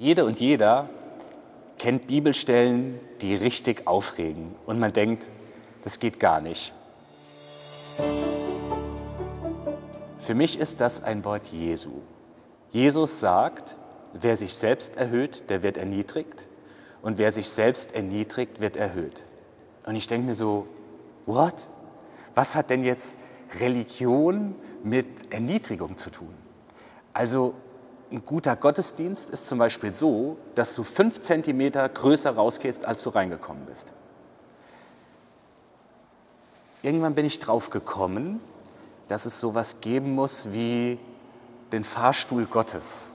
Jede und jeder kennt Bibelstellen, die richtig aufregen und man denkt, das geht gar nicht. Für mich ist das ein Wort Jesu. Jesus sagt, wer sich selbst erhöht, der wird erniedrigt und wer sich selbst erniedrigt, wird erhöht. Und ich denke mir so, what? Was hat denn jetzt Religion mit Erniedrigung zu tun? Also ein guter Gottesdienst ist zum Beispiel so, dass du 5 Zentimeter größer rausgehst, als du reingekommen bist. Irgendwann bin ich drauf gekommen, dass es sowas geben muss wie den Fahrstuhl Gottes.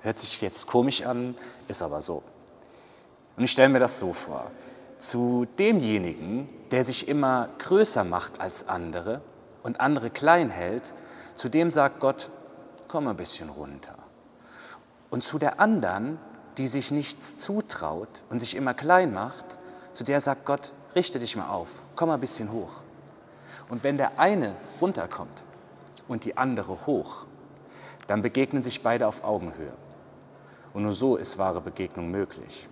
Hört sich jetzt komisch an, ist aber so. Und ich stelle mir das so vor. Zu demjenigen, der sich immer größer macht als andere und andere klein hält, zu dem sagt Gott, komm ein bisschen runter. Und zu der anderen, die sich nichts zutraut und sich immer klein macht, zu der sagt Gott, richte dich mal auf, komm mal ein bisschen hoch. Und wenn der eine runterkommt und die andere hoch, dann begegnen sich beide auf Augenhöhe. Und nur so ist wahre Begegnung möglich.